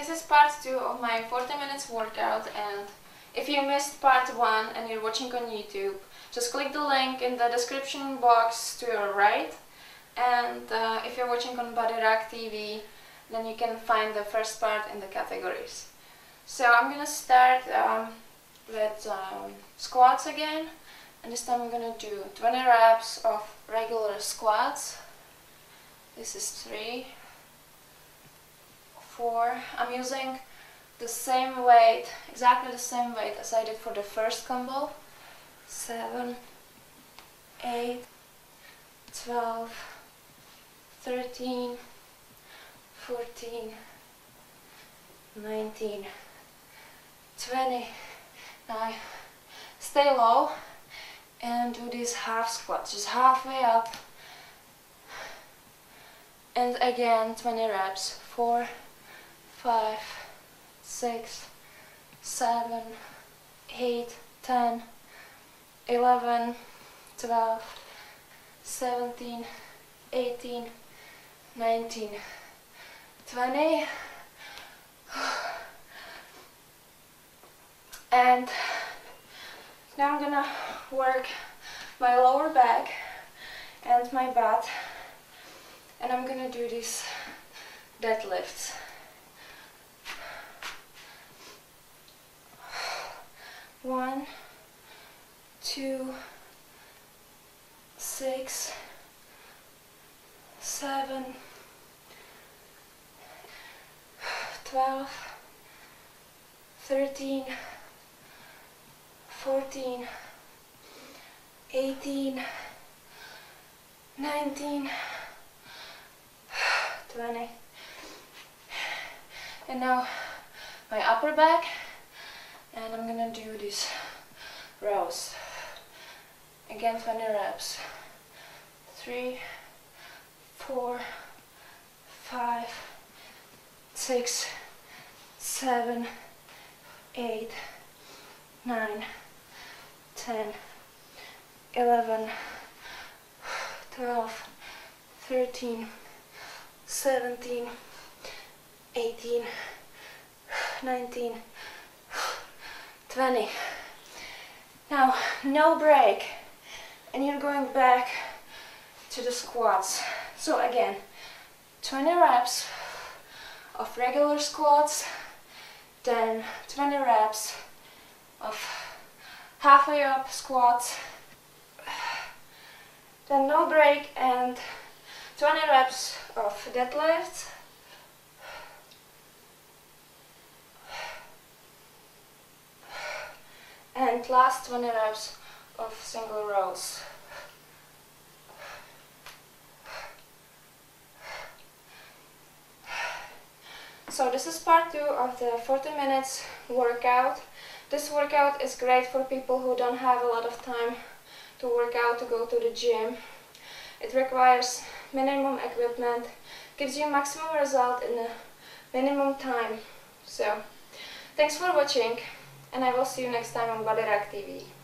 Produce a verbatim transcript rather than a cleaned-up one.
This is part two of my forty minutes workout, and if you missed part one and you're watching on YouTube, just click the link in the description box to your right, and uh, if you're watching on Bodyrock T V, then you can find the first part in the categories. So I'm gonna start um, with um, squats again, and this time I'm gonna do twenty reps of regular squats. This is three, four. I'm using the same weight, exactly the same weight as I did for the first combo. Seven, eight, twelve, thirteen, fourteen, nineteen, twenty. Now stay low and do these half squats, just halfway up. And again, twenty reps. Four, five, six, seven, eight, ten, eleven, twelve, seventeen, eighteen, nineteen, twenty, and now I'm gonna work my lower back and my butt, and I'm gonna do these deadlifts. One, two, six, seven, twelve, thirteen, fourteen, eighteen, nineteen, twenty. And now my upper back, and I'm gonna do these rows. Again, twenty reps. Three, four, five, six, seven, eight, nine, ten, eleven, twelve, thirteen, seventeen, eighteen, nineteen, twenty. Now, no break, and you're going back to the squats. So again, twenty reps of regular squats, then twenty reps of halfway up squats, then no break, and twenty reps of deadlifts. And last twenty reps of single rows. So this is part two of the forty minutes workout. This workout is great for people who don't have a lot of time to work out, to go to the gym. It requires minimum equipment, gives you maximum result in a minimum time. So thanks for watching, and I will see you next time on Bodyrock T V.